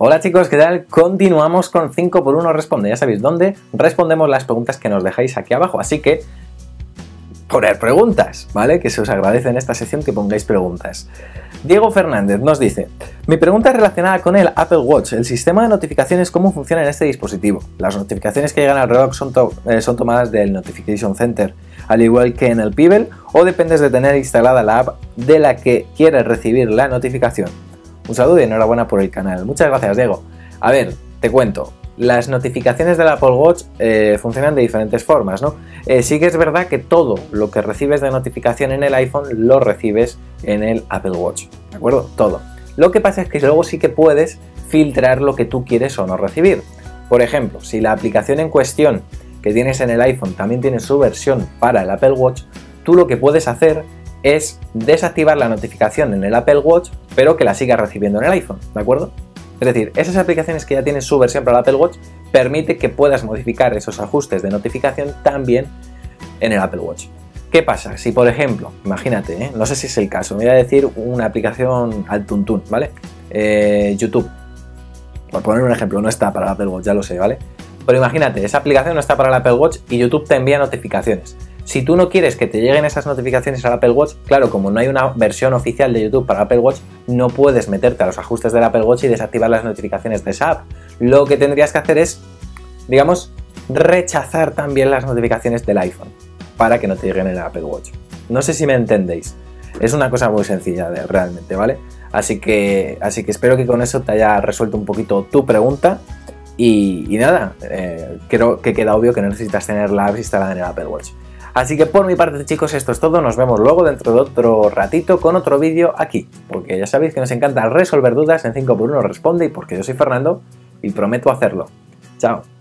Hola chicos, ¿qué tal? Continuamos con 5x1 Responde, ya sabéis dónde respondemos las preguntas que nos dejáis aquí abajo, así que poner preguntas, ¿vale? Que se os agradece en esta sección que pongáis preguntas. Diego Fernández nos dice: mi pregunta es relacionada con el Apple Watch, el sistema de notificaciones, ¿cómo funciona en este dispositivo? Las notificaciones que llegan al reloj son tomadas del Notification Center, al igual que en el Pebble, o dependes de tener instalada la app de la que quieres recibir la notificación. Un saludo y enhorabuena por el canal. Muchas gracias, Diego. A ver, te cuento. Las notificaciones del Apple Watch funcionan de diferentes formas, ¿no? Sí que es verdad que todo lo que recibes de notificación en el iPhone lo recibes en el Apple Watch, ¿de acuerdo? Todo. Lo que pasa es que luego sí que puedes filtrar lo que tú quieres o no recibir. Por ejemplo, si la aplicación en cuestión que tienes en el iPhone también tiene su versión para el Apple Watch, tú lo que puedes hacer es desactivar la notificación en el Apple Watch, pero que la sigas recibiendo en el iPhone, ¿de acuerdo? Es decir, esas aplicaciones que ya tienen su versión para el Apple Watch permite que puedas modificar esos ajustes de notificación también en el Apple Watch. ¿Qué pasa? Si, por ejemplo, imagínate, no sé si es el caso, me voy a decir una aplicación al tuntún, ¿vale? YouTube, por poner un ejemplo, no está para el Apple Watch, ya lo sé, ¿vale? Pero imagínate, esa aplicación no está para el Apple Watch y YouTube te envía notificaciones. Si tú no quieres que te lleguen esas notificaciones al Apple Watch, claro, como no hay una versión oficial de YouTube para Apple Watch, no puedes meterte a los ajustes del Apple Watch y desactivar las notificaciones de esa app. Lo que tendrías que hacer es, digamos, rechazar también las notificaciones del iPhone para que no te lleguen en el Apple Watch. No sé si me entendéis. Es una cosa muy sencilla realmente, ¿vale? Así que espero que con eso te haya resuelto un poquito tu pregunta. Y nada, creo que queda obvio que no necesitas tener la app instalada en el Apple Watch. Así que por mi parte, chicos, esto es todo. Nos vemos luego dentro de otro ratito con otro vídeo aquí. Porque ya sabéis que nos encanta resolver dudas en 5x1 Responde y porque yo soy Fernando y prometo hacerlo. Chao.